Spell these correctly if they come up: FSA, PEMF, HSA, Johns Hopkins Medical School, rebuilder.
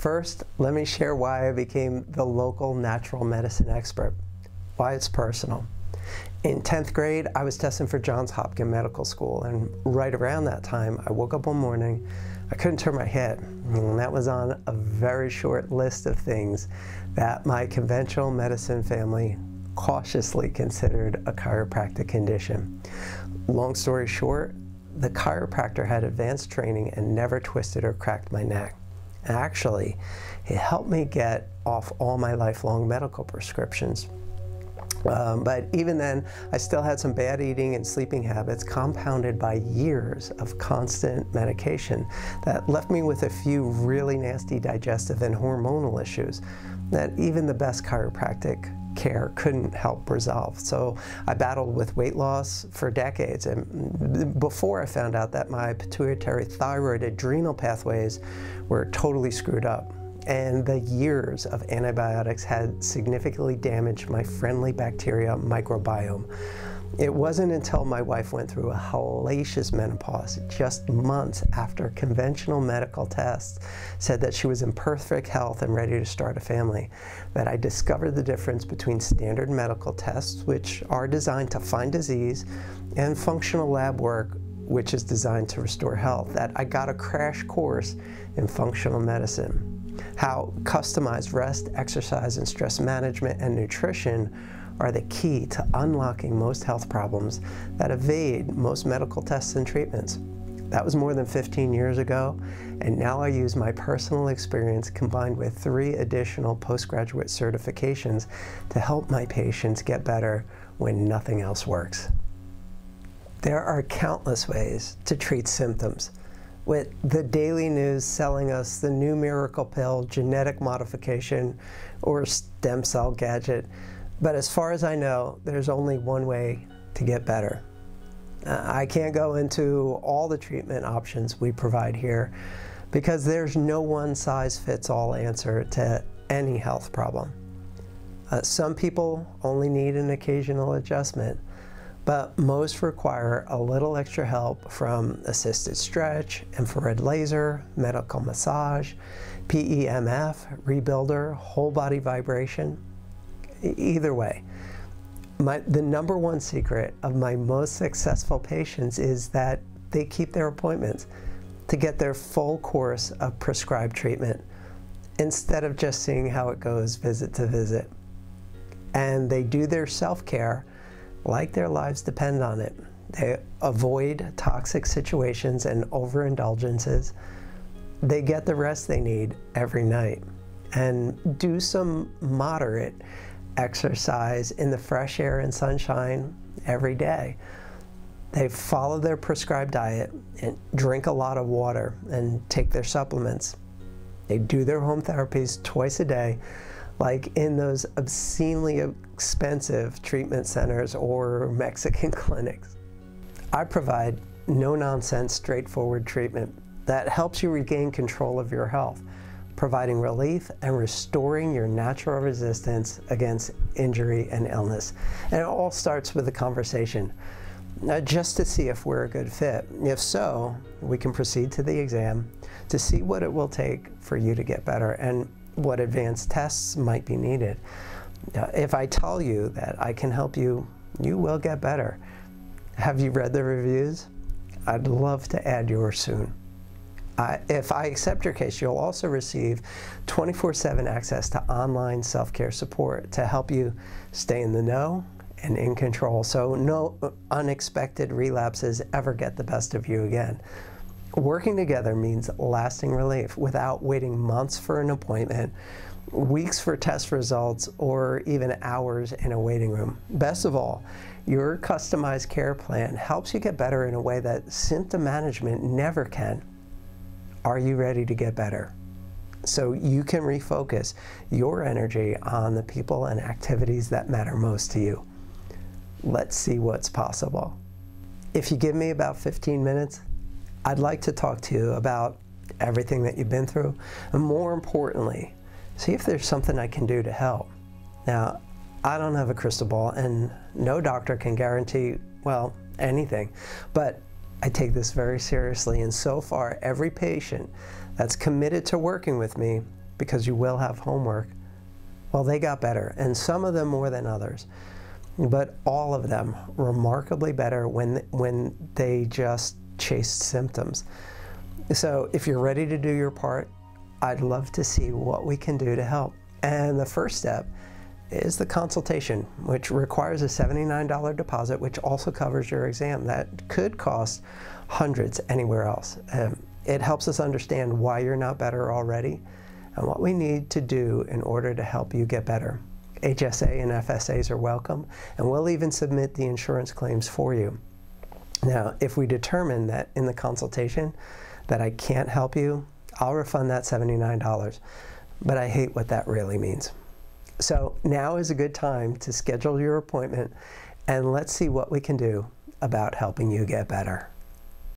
First, let me share why I became the local natural medicine expert, why it's personal. In 10th grade, I was testing for Johns Hopkins Medical School, and right around that time, I woke up one morning, I couldn't turn my head, and that was on a very short list of things that my conventional medicine family cautiously considered a chiropractic condition. Long story short, the chiropractor had advanced training and never twisted or cracked my neck. Actually, it helped me get off all my lifelong medical prescriptions. But even then, I still had some bad eating and sleeping habits compounded by years of constant medication that left me with a few really nasty digestive and hormonal issues that even the best chiropractic care couldn't help resolve. So I battled with weight loss for decades, and before I found out that my pituitary, thyroid, adrenal pathways were totally screwed up. And the years of antibiotics had significantly damaged my friendly bacteria microbiome. It wasn't until my wife went through a hellacious menopause just months after conventional medical tests said that she was in perfect health and ready to start a family that I discovered the difference between standard medical tests, which are designed to find disease, and functional lab work, which is designed to restore health. That I got a crash course in functional medicine. How customized rest, exercise, and stress management and nutrition are the key to unlocking most health problems that evade most medical tests and treatments. That was more than 15 years ago, and now I use my personal experience combined with 3 additional postgraduate certifications to help my patients get better when nothing else works. There are countless ways to treat symptoms, with the daily news selling us the new miracle pill, genetic modification, or stem cell gadget. But as far as I know, there's only one way to get better. I can't go into all the treatment options we provide here because there's no one size fits all answer to any health problem. Some people only need an occasional adjustment, but most require a little extra help from assisted stretch, infrared laser, medical massage, PEMF, rebuilder, whole body vibration. Either way, the number one secret of my most successful patients is that they keep their appointments to get their full course of prescribed treatment instead of just seeing how it goes visit to visit. And they do their self-care like their lives depend on it. They avoid toxic situations and overindulgences. They get the rest they need every night and do some moderate exercise in the fresh air and sunshine every day. They follow their prescribed diet and drink a lot of water and take their supplements. They do their home therapies twice a day, like in those obscenely expensive treatment centers or Mexican clinics. I provide no-nonsense, straightforward treatment that helps you regain control of your health, providing relief and restoring your natural resistance against injury and illness. And it all starts with a conversation, just to see if we're a good fit. If so, we can proceed to the exam to see what it will take for you to get better and what advanced tests might be needed. If I tell you that I can help you, you will get better. Have you read the reviews? I'd love to add yours soon. If I accept your case, you'll also receive 24/7 access to online self-care support to help you stay in the know and in control, so no unexpected relapses ever get the best of you again. Working together means lasting relief without waiting months for an appointment, weeks for test results, or even hours in a waiting room. Best of all, your customized care plan helps you get better in a way that symptom management never can. Are you ready to get better? So you can refocus your energy on the people and activities that matter most to you. Let's see what's possible. If you give me about 15 minutes, I'd like to talk to you about everything that you've been through, and more importantly, see if there's something I can do to help. Now, I don't have a crystal ball, and no doctor can guarantee, well, anything, but I take this very seriously, and so far, every patient that's committed to working with me because you will have homework. Well, they got better, and some of them more than others, but all of them remarkably better when they just chased symptoms. So if you're ready to do your part, I'd love to see what we can do to help. And the first step is the consultation, which requires a $79 deposit, which also covers your exam. That could cost hundreds anywhere else. It helps us understand why you're not better already and what we need to do in order to help you get better. HSA and FSAs are welcome, and we'll even submit the insurance claims for you. Now, if we determine that in the consultation that I can't help you, I'll refund that $79, but I hate what that really means. So now is a good time to schedule your appointment, and let's see what we can do about helping you get better.